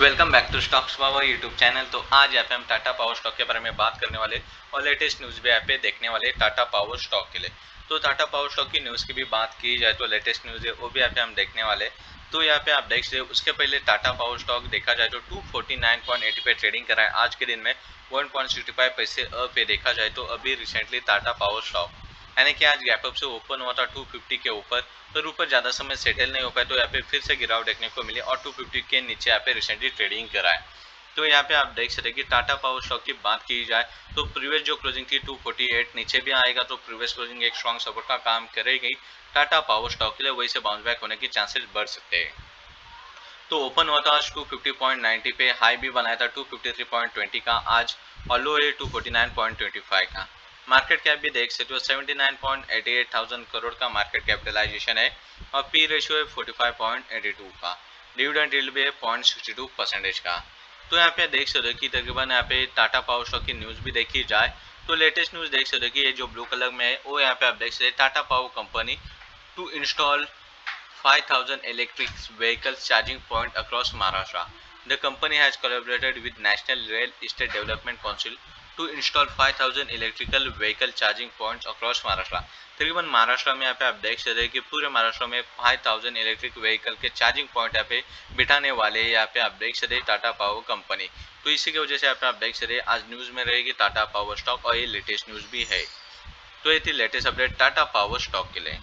Welcome back to stocks power YouTube channel. तो आज यहाँ पे हम टाटा पावर स्टॉक के बारे में बात करने वाले और लेटेस्ट न्यूज़ भी यहाँ पे देखने वाले टाटा पावर स्टॉक के लिए। तो टाटा पावर स्टॉक की न्यूज़ की भी बात की जाए तो लेटेस्ट न्यूज़ है वो भी यहाँ पे हम देखने वाले। तो यहाँ पे आप देख सकते हो, उसके पहले टाटा पावर स्टॉक देखा जाए तो 249.80 पे ट्रेडिंग कर रहा है। आज के दिन में 1.65 पैसे अप पे देखा जाए तो अभी रिसेंटली टाटा पावर स्टॉक यानी कि आज गैप अप से ओपन हुआ था 250 के ऊपर, पर ऊपर ज़्यादा समय सेटल नहीं हो पाया तो यहाँ पे फिर से गिरावट देखने को मिली और 250 के नीचे यहाँ पे रिसेंटली ट्रेडिंग करा है। तो यहाँ पे आप देख सकते हैं कि टाटा पावर स्टॉक की बात की जाए तो प्रीवियस जो क्लोजिंग थी 248 नीचे भी आएगा तो प्रीवियस क्लोजिंग एक स्ट्रॉन्ग सपोर्ट का काम करेगी टाटा पावर स्टॉक के लिए, वही से बाउंस बैक होने के चांसेस बढ़ सकते हैं। तो ओपन हुआ था आज 250.90 पे, हाई भी बनाया था 253.20 का आज और लो है 249.25 का। मार्केट कैप भी देख सकते हो 79.88,000 करोड़ का मार्केट कैपिटलाइजेशन है और पी रेशियो है 45.82 का, डिविडेंड यील्ड भी है 0.62% का। तो यहाँ पे देख सकते हो कि तकरीबन यहाँ पे टाटा पावर स्टॉक की न्यूज़ भी देखी जाए तो लेटेस्ट न्यूज़ देख सकते हो कि ये जो ब्लू कलर में है वो यहाँ पे आप देख सकते हैं Tata power company to install 5,000 electric vehicles charging point across Maharashtra. The company has collaborated with National Real Estate Development Council to install 5,000 electrical vehicle charging points across Maharashtra. तकरीबन महाराष्ट्र में यहाँ पे आप देख सकते हैं कि पूरे महाराष्ट्र में 5,000 इलेक्ट्रिक व्हीकल के चार्जिंग पॉइंट यहाँ पे बिठाने वाले यहाँ पे आप देख सकते हैं टाटा पावर कंपनी। तो इसी की वजह से यहाँ पे आप देख सकते हैं आज न्यूज़ में रहेगी टाटा पावर स्टॉक और ये लेटेस्ट न्यूज़ भी है। तो ये थी latest update Tata power stock के लिए।